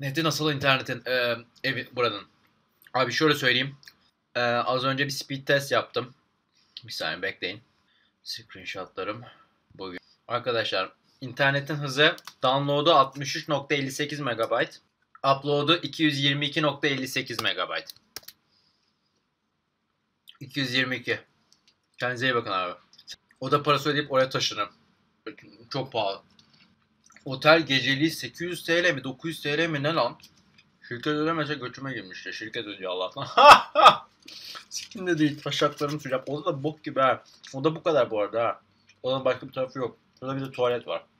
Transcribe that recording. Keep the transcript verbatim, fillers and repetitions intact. Neti nasıl internetin e, evi buranın? Abi şöyle söyleyeyim. E, az önce bir speed test yaptım. Bir saniye bekleyin. Screenshotlarım bugün. Arkadaşlar internetin hızı download'u altmış üç nokta elli sekiz megabayt. Upload'u iki yüz yirmi iki nokta elli sekiz megabayt. iki yüz yirmi iki. Kendinize iyi bakın abi. Oda parası ödeyip oraya taşınırım. Çok pahalı. Otel geceliği sekiz yüz TL mi dokuz yüz TL mi ne lan? Şirket ödemese götüme girmişti. Şirket ödüyor Allah'tan. Sikim de değil. Taşaklarım sıcak. Oda da bok gibi ha. Oda bu kadar bu arada ha. Odanın başka bir tarafı yok. Burada bir de tuvalet var.